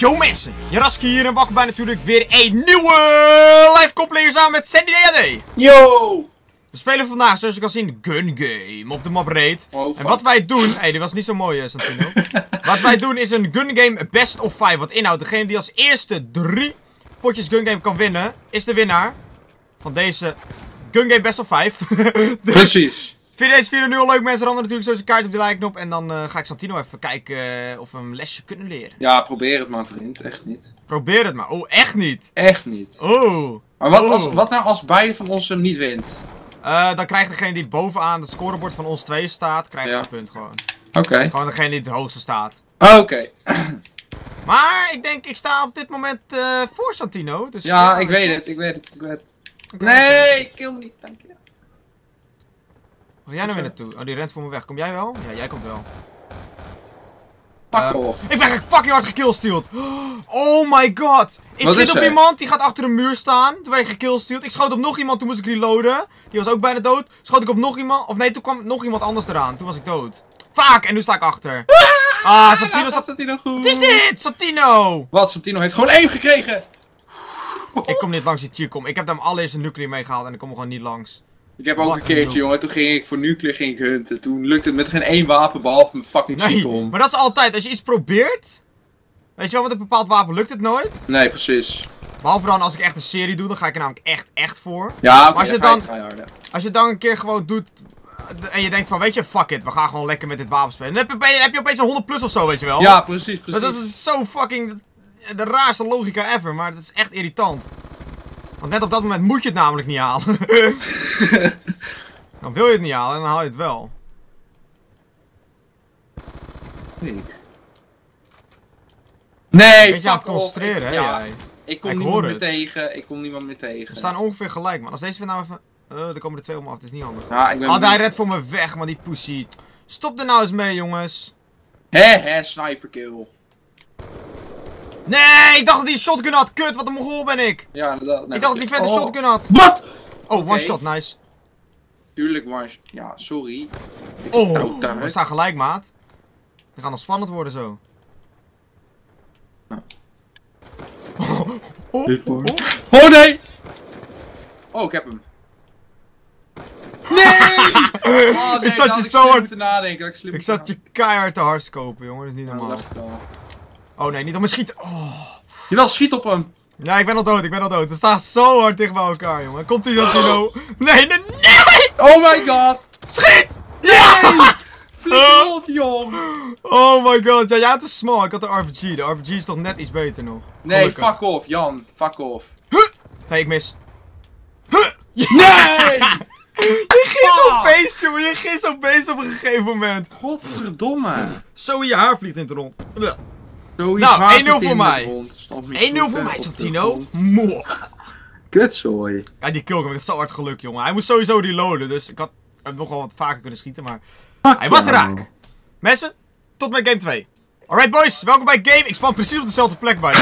Yo mensen, Yarasky hier en welkom bij natuurlijk weer een nieuwe live koppeling samen met Sandy DLD. Yo! We spelen vandaag, zoals je kan zien, Gun Game op de map Raid. Oh, en wat wij doen... Hé, dit was niet zo mooi, Santino. Wat wij doen is een Gun Game Best of 5. Wat inhoudt, degene die als eerste 3 potjes Gun Game kan winnen, is de winnaar van deze Gun Game Best of 5. Dus... Precies. Vind je deze video nu al leuk, mensen? Rander natuurlijk sowieso een kaart op die like-knop. En dan ga ik Santino even kijken of we hem een lesje kunnen leren. Ja, probeer het maar, vriend. Echt niet. Probeer het maar. Oh, echt niet? Echt niet. Oh. Maar wat, wat nou als beide van ons hem niet wint? Dan krijgt degene die bovenaan het scorebord van ons 2 staat, krijgt het punt gewoon. Oké. Gewoon degene die het hoogste staat. Oh, oké. Maar ik denk, ik sta op dit moment voor Santino. Dus, ja, ik weet het. Ik weet het. Okay, nee, ik kill me niet. Dank je. Kom jij nou weer naartoe? Oh, die rent voor me weg. Kom jij wel? Ja, jij komt wel. Pak off. Ik ben fucking hard gekillsteeld. Oh my god. Ik schiet op iemand, die gaat achter een muur staan. Toen werd ik gekillsteeld. Ik schoot op nog iemand, toen moest ik reloaden. Die was ook bijna dood. Schoot ik op nog iemand. Of nee, toen kwam nog iemand anders eraan. Toen was ik dood. Fuck, en nu sta ik achter. Ah, Santino staat... Santino goed. Wat is dit? Santino! Wat? Santino heeft gewoon 1 gekregen. Ik kom niet langs die chick om. Ik heb hem allereerst een nuclear meegehaald en ik kom er gewoon niet langs. Ik heb ook een keertje, jongen, toen ging ik voor nuclear hunten. Toen lukte het met geen 1 wapen, behalve mijn fucking chico. Maar dat is altijd, als je iets probeert, weet je wel, met een bepaald wapen lukt het nooit. Nee, precies. Behalve dan als ik echt een serie doe, dan ga ik er namelijk echt voor. Ja, maar als je het dan een keer gewoon doet en je denkt van, weet je, fuck it, we gaan gewoon lekker met dit wapen spelen. Dan heb je opeens een 100 plus of zo, weet je wel. Ja, precies, precies. Dat is zo fucking de raarste logica ever, maar dat is echt irritant. Want net op dat moment moet je het namelijk niet halen. Dan wil je het niet halen en dan haal je het wel. Nee, weet je, aan het concentreren, hè? Ja, ik kom niemand meer tegen. We staan ongeveer gelijk, man. Als deze weer nou even... er komen er 2 om af, het is niet handig. Ja, hij redt voor me weg, man, die pussy. Stop er nou eens mee, jongens. Hè, sniperkill. Nee, ik dacht dat hij een shotgun had. Kut, wat een mongool ben ik. Ja, inderdaad. Nee, ik dacht dat die vette shotgun had. Wat? Oh, one shot, nice. Tuurlijk one shot. Ja, sorry. We staan gelijk, maat. Het gaat nog spannend worden zo. Nou. Oh nee! Oh, ik heb hem. Nee! Oh, nee, ik zat je zo hard te nadenken. Ik zat je keihard te hardskopen, jongen. Dat is niet normaal. Oh nee, niet op me schieten. Jawel, schiet op hem. Ja, ik ben al dood, We staan zo hard dicht bij elkaar, jongen. Komt ie, Santino. Nee, nee, nee! Oh my god. Schiet! Ja! Yeah! Flikker op, jongen. Oh my god. Ja, jij had de small. Ik had de RPG. De RPG is toch net iets beter nog. Nee, gelukkig. Fuck off, Jan. Fuck off. Huh? Nee, ik mis. Huh? Nee! Je ging zo'n beest, jongen. Je ging zo'n beest op een gegeven moment. Godverdomme. Zo in je haar vliegt in het rond. Nou, 1-0 voor mij. 1-0 voor mij, Santino. Mooi. Kutzooi. Ja, die killcam heeft zo hard geluk, jongen. Hij moest sowieso reloaden, dus ik had hem nogal wat vaker kunnen schieten, maar... Hij was raak. Mensen, tot met game 2. Alright, boys. Welkom bij game... Ik span precies op dezelfde plek bij.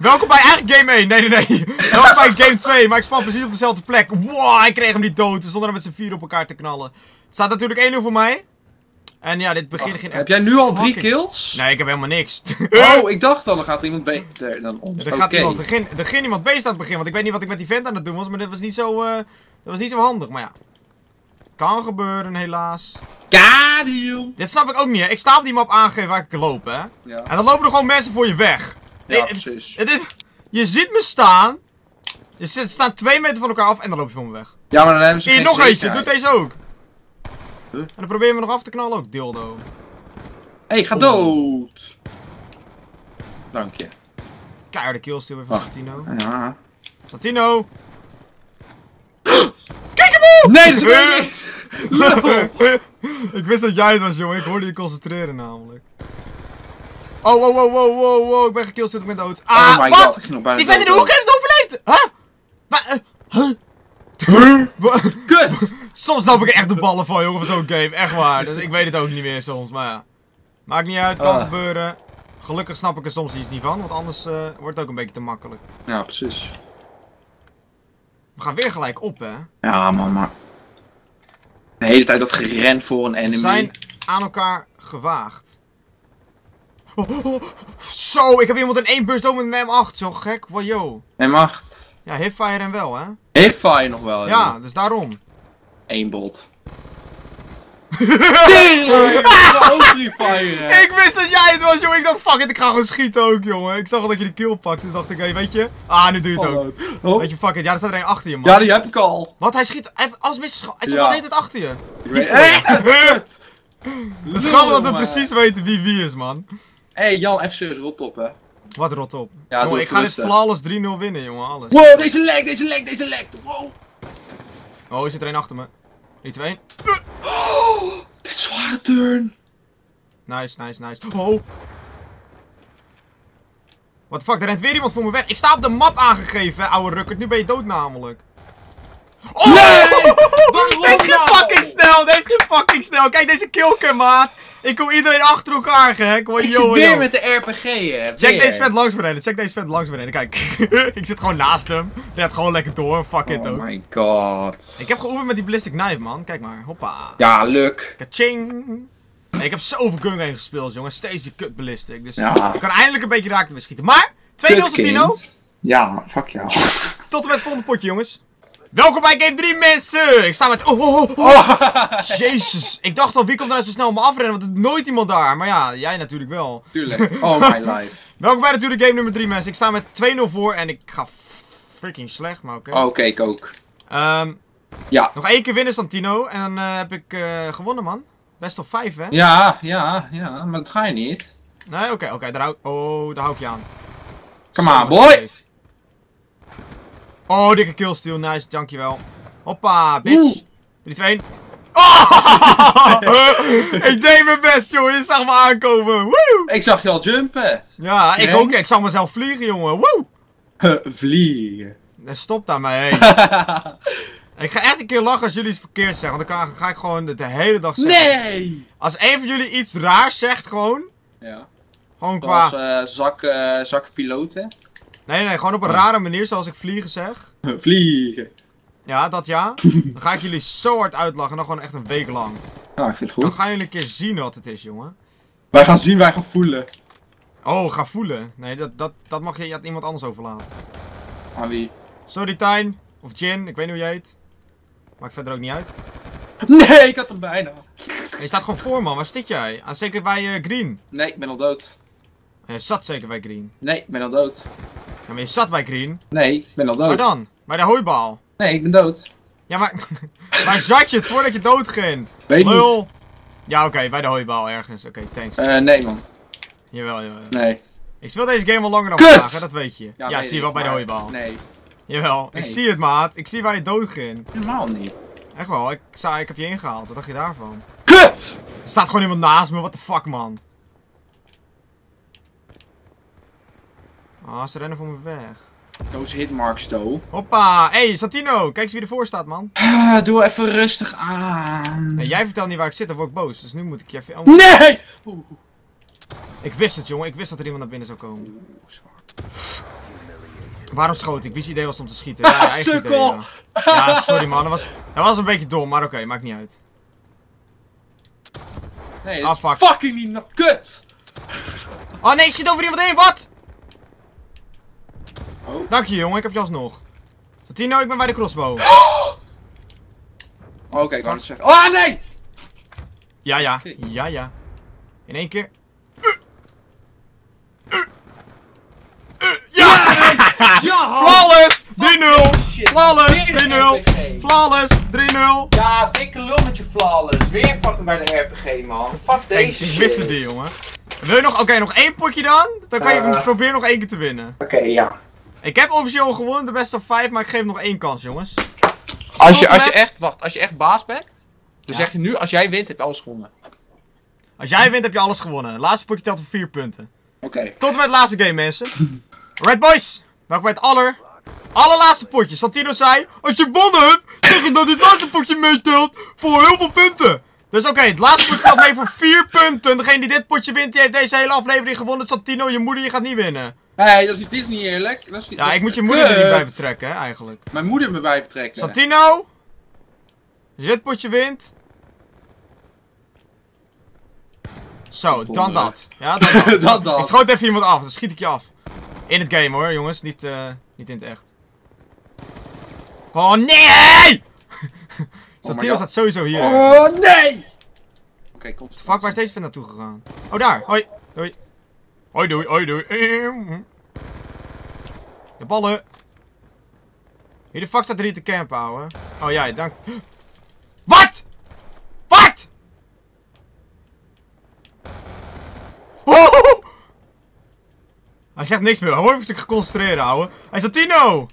Welkom bij eigenlijk game 1. Nee, nee, nee. Welkom bij game 2, maar ik span precies op dezelfde plek. Wow, hij kreeg hem niet dood. We stonden er met z'n 4 op elkaar te knallen. Het staat natuurlijk 1-0 voor mij. En ja, dit begint geen... Heb jij nu al 3 kills? Nee, ik heb helemaal niks. Oh, ik dacht al, dan gaat iemand B... Er ging iemand B aan het begin, want ik weet niet wat ik met die vent aan het doen was, maar dat was niet zo, handig, maar ja. Kan gebeuren, helaas. Kadiel! Dit snap ik ook niet, hè. Ik sta op die map aangeven waar ik kan lopen, hè. Ja. En dan lopen er gewoon mensen voor je weg. Ja, precies. Je ziet me staan. Je staat 2 meter van elkaar af en dan loop je van me weg. Ja, maar dan hebben ze... Hier, nog eentje. Doe deze ook. Huh? En dan proberen we nog af te knallen ook, dildo. Hé, hey, ga dood! Dank je. Keiharde killstil weer van Santino. Ja. Santino! Kijk hem op! Nee, dat is Ik wist dat jij het was, jongen. Ik hoorde je concentreren namelijk. Oh, wow, wow, wow, wow, wow. Ik ben gekillstil, ik ben dood. Ah, oh my god, ik ging nog bijna die vent in de hoek heeft overleefd! Huh? Kut! Soms snap ik er echt de ballen van, jongen, van zo'n game. Echt waar. Ik weet het ook niet meer soms, maar ja. Maakt niet uit, kan gebeuren. Gelukkig snap ik er soms iets niet van, want anders wordt het ook een beetje te makkelijk. Ja, precies. We gaan weer gelijk op, hè? Ja, man, maar... De hele tijd dat gerend voor een enemy. We zijn aan elkaar gewaagd. Zo, ik heb iemand in één burst dood met mijn M8. Zo gek. Wow, yo. M8. Ja, hipfire en wel, hè? Hipfire nog wel, hè? Ja, dus daarom. Eén bot. Ik wist dat jij het was, jongen. Ik dacht, fuck it, ik ga gewoon schieten ook, jongen. Ik zag al dat je de kill pakt. Dus dacht ik, hey, weet je. Ah, nu doe je het ook. Hop. Weet je, fuck it. Ja, er staat er een achter je, man. Ja, die heb ik al. Wat? Hij schiet. Als mis. Hij schiet al het achter je. Ik weet het. Het is grappig dat we precies weten wie wie is, man. Hé, hey, Jan, even serieus, rot op, hè. Wat rot op? Ja, jongen, ik ga dit flawless 3-0 winnen, jongen. Alles. Wow, deze lekt, deze lekt, deze lekt. Wow. Oh, er zit er een achter me. 3, 2, 1. Oh, dit is zware turn. Nice, nice, nice. Oh. What the fuck, er rent weer iemand voor me weg. Ik sta op de map aangegeven, ouwe rukkert. Nu ben je dood namelijk. Oh! Nee! Deze ging fucking snel, deze ging fucking snel. Kijk, deze killcam, maat. Ik kom iedereen achter elkaar, gek. Wow, ik zit weer met de RPG, hè. Check deze vent langs beneden, check deze vent langs beneden. Kijk, ik zit gewoon naast hem. Red gewoon lekker door, fuck it ook. Oh my god. Ik heb geoefend met die ballistic knife, man. Kijk maar, hoppa. Ja, luk. Kaching. Nee, ik heb zoveel Gun Game gespeeld, jongen. Steeds die kut ballistic. Dus ja, ik kan eindelijk een beetje raken met schieten. Maar, 2-0 Santino. Ja, fuck jou. Tot en met het volgende potje, jongens. Welkom bij Game 3, mensen! Ik sta met... Jezus, ik dacht al, wie komt er nou zo snel op me afrennen, want er is nooit iemand daar. Maar ja, jij natuurlijk wel. Tuurlijk, oh my life. Welkom bij natuurlijk Game nummer 3, mensen. Ik sta met 2-0 voor en ik ga freaking slecht, maar oké. Oké, ik ook. Ja. Nog één keer winnen, Santino, en dan heb ik gewonnen, man. Best of 5, hè? Ja, ja, ja, maar dat ga je niet. Nee, oké, oké, daar hou ik je aan. Come on, boy! Oh, dikke killsteal, nice, dankjewel. Hoppa, bitch. 3, 2, 1. Oh! Ik deed mijn best, jongen. Je zag me aankomen. Woehoe! Ik zag je al jumpen. Ja, ik ook. Ik zag mezelf vliegen, jongen. Woe! Vliegen. Stop daarmee. Ik ga echt een keer lachen als jullie iets verkeerd zeggen. Want dan ga ik gewoon de hele dag zeggen. Nee! Als een van jullie iets raars zegt, gewoon. Ja. Gewoon qua... Zoals zakpiloten. Nee, nee, gewoon op een rare manier, zoals ik vliegen zeg. Vliegen. Ja, dat ja. Dan ga ik jullie zo hard uitlachen, dan gewoon echt een week lang. Ja, ik vind het goed. Dan gaan jullie een keer zien wat het is, jongen. Wij gaan zien, wij gaan voelen. Oh, gaan voelen? Nee, dat mag je aan iemand anders overlaten. Aan wie? Sorry, Tijn. Of Jin, ik weet niet hoe jij heet. Maakt verder ook niet uit. Nee, ik had hem bijna. Je staat gewoon voor, man. Waar zit jij? Aan zeker bij Green. Nee, ik ben al dood. Je zat zeker bij Green. Nee, ik ben al dood. Ja, maar je zat bij Green. Nee, ik ben al dood. Waar dan? Bij de hooibaal. Nee, ik ben dood. Ja, maar waar zat je het voordat je dood ging? Weet Lul. Niet. Ja, oké, bij de hooibaal ergens. Oké, thanks. Nee, man. Jawel, jawel. Nee. Ik speel deze game al langer dan vandaag, hè? Dat weet je. Ja, zie je wel bij de hooibaal. Nee. Jawel, ik zie het, maat. Ik zie waar je dood ging. Helemaal niet. Echt wel, ik heb je ingehaald. Wat dacht je daarvan? Kut! Er staat gewoon iemand naast me, what the fuck, man. Ah, ze rennen voor me weg. Those hitmarks, though. Hoppa! Hey, Santino! Kijk eens wie ervoor staat, man. Doe even rustig aan. Nee, jij vertelt niet waar ik zit, dan word ik boos. Dus nu moet ik je even... Nee! Ik wist het, jongen. Ik wist dat er iemand naar binnen zou komen. Waarom schoot ik? Wie's idee was om te schieten? Ja, eigen idee, ja. Ja, sorry, man. Dat was een beetje dom, maar oké, maakt niet uit. Nee, dat is fucking niet... Kut! Oh nee, ik schiet over iemand heen, wat? Oh. Dank je, jongen, ik heb je alsnog. Santino, ik ben bij de crossbow. Oké, ik wou het zeggen. Oh nee! Ja, ja, ja, ja. In één keer. Ja! Ja! Flawless! 3-0! Flawless! 3-0! Flawless! 3-0! Ja, dikke lul met je flawless. Weer fucking bij de RPG, man. Fuck deze shit. Ik miste die, jongen. Wil je nog? Oké, nog één potje dan? Dan kan je proberen nog één keer te winnen. Oké, ja. Ik heb officieel gewonnen, de best of 5, maar ik geef nog één kans, jongens. Als je echt baas bent, dan zeg je nu, als jij wint, heb je alles gewonnen. Als jij wint, heb je alles gewonnen. Het laatste potje telt voor 4 punten. Oké. Tot en met het laatste game, mensen. Alright, boys. Welkom bij het allerlaatste potje. Santino zei, als je gewonnen hebt, zeg je dat dit laatste potje meetelt voor heel veel punten. Dus oké, het laatste potje telt mee voor 4 punten. Degene die dit potje wint, die heeft deze hele aflevering gewonnen. Santino, je moeder, je gaat niet winnen. Hey, dit is niet eerlijk. Dat is niet, ja, ik moet je moeder er niet bij betrekken, hè, eigenlijk. Mijn moeder me bij betrekken. Santino! Als je dit potje wint... Zo, dan dat. Ja, dan dat. Dan dat. Ik schoot even iemand af, dan schiet ik je af. In het game hoor, jongens. Niet in het echt. Oh nee! Santino staat sowieso hier. Oh nee! Oké, komt. Fuck, waar is deze vent naartoe gegaan? Oh, daar. Hoi. Doei. Hoi, doei. Hoi, doei. De ballen. Hier de fuck staat er hier te campen, ouwe. Oh jij, dank. Wat? Wat? Oh! Hij zegt niks meer. Hoor ik zich geconcentreerd, ouwe. Hij is Santino!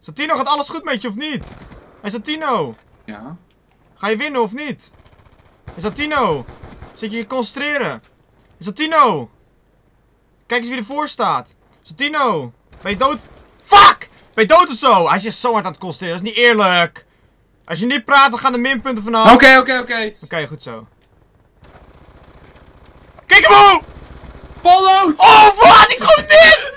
Santino, gaat alles goed met je of niet? Hey Santino! Ja? Ga je winnen of niet? Hey Santino! Zit je concentreren? Hey Santino! Kijk eens wie ervoor staat! Santino! Ben je dood? Fuck! Ben je dood of zo? Hij is zo hard aan het concentreren, dat is niet eerlijk! Als je niet praat, dan gaan de minpunten vanaf. Oké. Oké, goed zo. Kijk hem op! Follow! Oh wat! Ik schoot mis!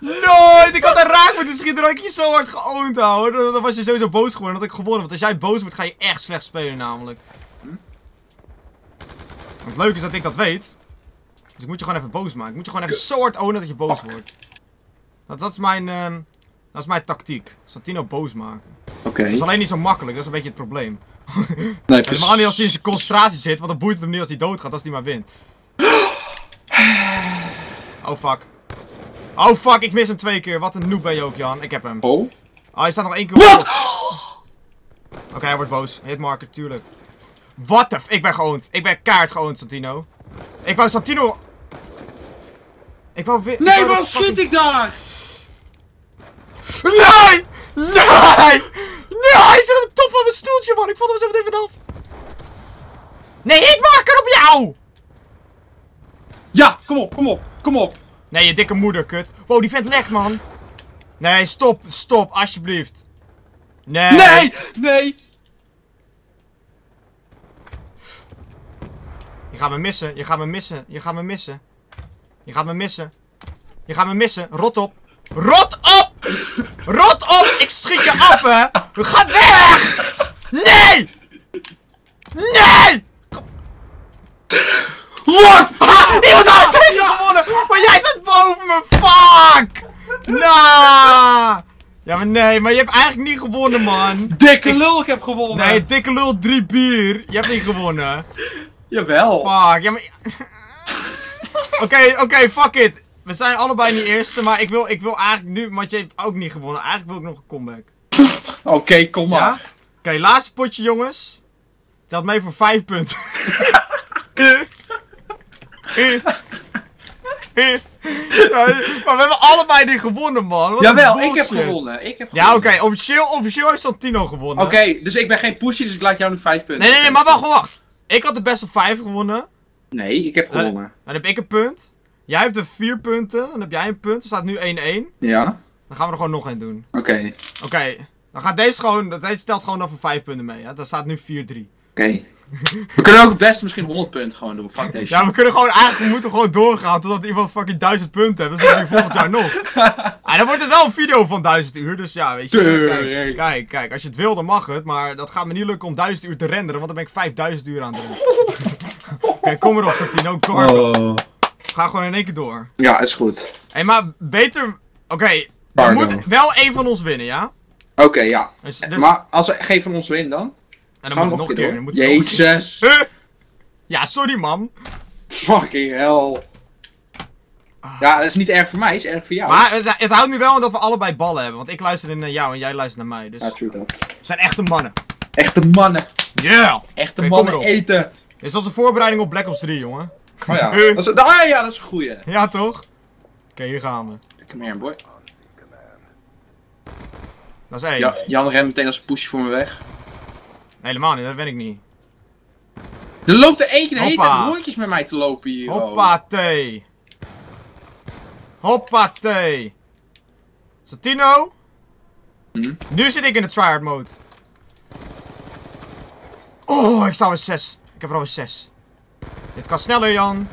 Nee! Nooit! Ik had daar raak moeten schieten, dan had ik je zo hard geoond houden. Dan was je sowieso boos geworden, dan had ik gewonnen. Want als jij boos wordt, ga je echt slecht spelen namelijk. Het leuke is dat ik dat weet. Dus ik moet je gewoon even boos maken. Ik moet je gewoon even zo hard ownen dat je boos wordt. Dat is mijn tactiek. Santino boos maken. Oké. Dat is alleen niet zo makkelijk, dat is een beetje het probleem. Nee, precies. Maar niet als hij in zijn concentratie zit, want dan boeit het hem niet als hij doodgaat, als hij maar wint. Oh fuck. Oh fuck, ik mis hem 2 keer. Wat een noob ben je ook, Jan. Ik heb hem. Oh? Oh, hij staat nog 1 keer op. Oké, hij wordt boos. Hitmarker, tuurlijk. What the f... Ik ben geoond. Ik ben kaart geoond, Santino. Ik wou Santino... Ik wou weer... Nee, waarom schiet ik daar? Nee! Nee! Nee! Ik zit op de top van mijn stoeltje, man. Ik vond hem zo meteen vanaf. Nee, hitmarker op jou! Ja, kom op, kom op, kom op. Nee, je dikke moeder, kut. Wow, die vent lekt, man. Nee, stop, stop, alsjeblieft. Nee. Nee, nee. Je gaat me missen, je gaat me missen, je gaat me missen. Je gaat me missen. Je gaat me missen, rot op. Rot op! Rot op! Ik schiet je af, hè. Ga weg! Nee! Nee! Wat? Ah, iemand anders heeft het gewonnen! Maar jij zat boven me! Fuck! Nah! Ja, maar nee, maar je hebt eigenlijk niet gewonnen, man. Dikke lul, ik heb gewonnen. Nee, dikke lul, 3 bier. Je hebt niet gewonnen. Jawel. Fuck, ja, maar... Oké, fuck it. We zijn allebei niet eerste, maar ik wil eigenlijk nu... Want je hebt ook niet gewonnen. Eigenlijk wil ik nog een comeback. Oké, kom maar. Ja? Oké, laatste potje, jongens. Telt mee voor 5 punten. Ja, maar we hebben allebei die gewonnen, man. Jawel, ik heb gewonnen. Ja, oké. Officieel heeft Santino gewonnen. Oké, dus ik ben geen pussy, dus ik laat jou nu 5 punten. Nee, maar wacht. Ik had de best of 5 gewonnen. Nee, ik heb gewonnen. Dan heb ik een punt. Jij hebt de 4 punten. Dan heb jij een punt. Er staat nu 1-1. Ja. Dan gaan we er gewoon nog 1 doen. Oké. Dan gaat deze gewoon... Deze stelt gewoon dan voor 5 punten mee, hè. Dan staat nu 4-3. Oké. We kunnen ook het best misschien 100 punten gewoon doen. Fuck deze. Ja, we kunnen gewoon eigenlijk, we moeten gewoon doorgaan totdat iemand fucking 1000 punten heeft. Dus dan volgend jaar nog. Ah, dan wordt het wel een video van 1000 uur, dus ja, weet je. Kijk, als je het wil dan mag het, maar dat gaat me niet lukken om 1000 uur te renderen, want dan ben ik 5000 uur aan het renderen. Kijk, kom erop, Santino, ga gewoon in één keer door. Ja, is goed. Hé, maar beter... Oké, dan moet wel 1 van ons winnen, ja? Oké, ja. Dus... Maar als er geen van ons wint dan? En dan moet het nog een keer. Jezus. Ja, sorry, man. Fucking hell. Ja, dat is niet erg voor mij, het is erg voor jou. Maar het houdt nu wel aan dat we allebei ballen hebben. Want ik luister naar jou en jij luistert naar mij. Dus... Ja, true that. We zijn echte mannen. Echte mannen. Ja. Yeah. Echte mannen eten. Dit was een voorbereiding op Black Ops 3, jongen. Oh ja. Dat is een goeie. Ja, toch? Oké, hier gaan we. Kom hier, boy. Dat is 1. Ja, Jan rent meteen als een poesje voor me weg. Helemaal niet, dat ben ik niet. Er loopt er eentje de hele tijd rondjes met mij te lopen hier. Hoppatee. Hoppatee. Santino. Nu zit ik in de tryhard mode. Oh, ik sta weer 6. Ik heb er alweer 6. Dit kan sneller, Jan.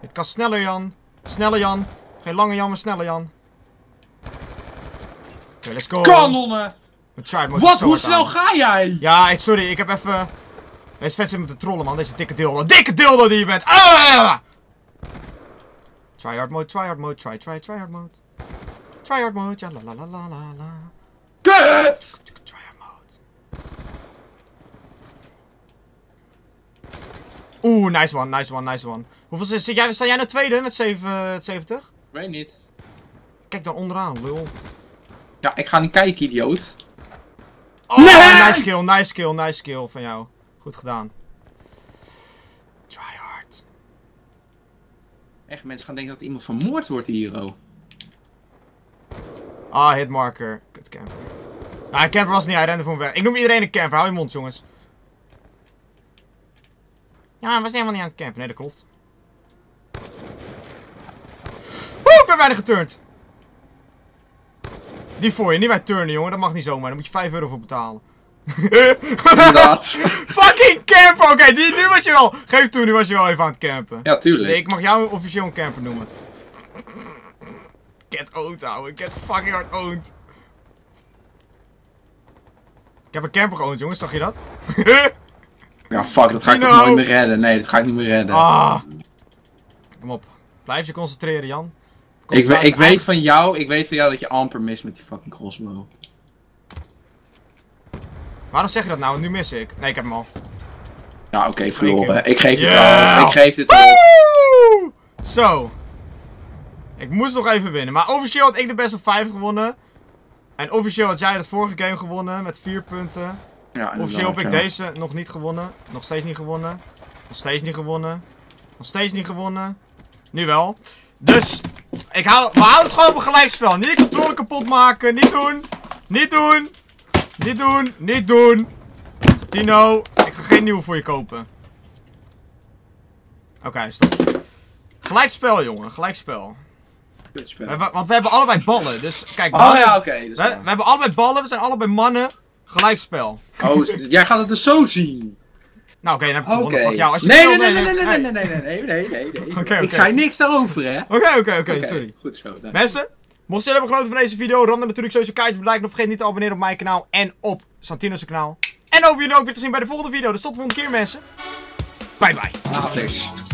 Dit kan sneller, Jan. Sneller, Jan. Geen lange Jan, maar sneller, Jan. Oké, let's go. Kanonnen. Wat? Hoe snel ga jij? Ja, sorry, ik heb even... Deze vet zit met de trollen, man. Deze dikke dildo. Dikke dildo die je bent. Ah! Tryhard mode, tryhard mode, tryhard mode. Tryhard mode, ja la la la la la la. Kut! Tryhard mode. Oeh, nice one, nice one, nice one. Hoeveel is, sta jij nou tweede met 70? Weet niet. Kijk dan onderaan, lul. Ja, ik ga niet kijken, idioot. Oh, nee! nice kill van jou. Goed gedaan. Tryhard. Echt, mensen gaan denken dat iemand vermoord wordt hier, oh. Ah, hitmarker. Kut camper. Ah, camper was het niet, hij rende voor me weg. Ik noem iedereen een camper, hou je mond, jongens. Ja, hij was helemaal niet aan het campen, nee, dat klopt. Oeh, ik ben bijna geturnd. Die voor je, niet bij turnen, jongen, dat mag niet zomaar, daar moet je €5 voor betalen. Inderdaad. Fucking camper, oké, nu was je wel. Geef toe, nu was je wel even aan het campen. Ja, tuurlijk. Nee, ik mag jou officieel een camper noemen. Get owned, ouwe, get fucking hard owned. Ik heb een camper geowned, jongens, zag je dat? Ja, fuck, dat ga ik toch nooit meer redden. Nee, dat ga ik niet meer redden. Ah. Kom op, blijf je concentreren, Jan. Ik weet van jou dat je amper mist met die fucking crossbow. Waarom zeg je dat nou? Want nu mis ik. Nee, ik heb hem al. Ja, oké, verloren. Ik geef het al. Ik geef dit al. Zo. Ik moest nog even winnen. Maar officieel had ik de Best of 5 gewonnen. En officieel had jij dat vorige game gewonnen met 4 punten. Ja, officieel heb ik deze nog niet gewonnen. Nog steeds niet gewonnen. Nog steeds niet gewonnen. Nog steeds niet gewonnen. Nu wel. Dus... we houden het gewoon op een gelijkspel. Niet de controle kapot maken. Niet doen. Niet doen. Niet doen. Niet doen. Santino, ik ga geen nieuwe voor je kopen. Oké, stop. Gelijkspel, jongen. Gelijkspel. Want we hebben allebei ballen. Dus kijk. Oh ja, oké. We hebben allebei ballen. We zijn allebei mannen. Gelijkspel. Oh, jij gaat het dus zo zien. Nou, oké, dan heb ik gewonnen. Fuck jou. Nee. Ik zei niks daarover, hè. Oké, sorry. Goed zo. Mensen, mocht jullie hebben genoten van deze video, ram dan natuurlijk sowieso een kaartje op het like. En vergeet niet te abonneren op mijn kanaal en op Santino's kanaal. En hopen jullie ook weer te zien bij de volgende video. Dus tot de volgende keer, mensen. Bye bye.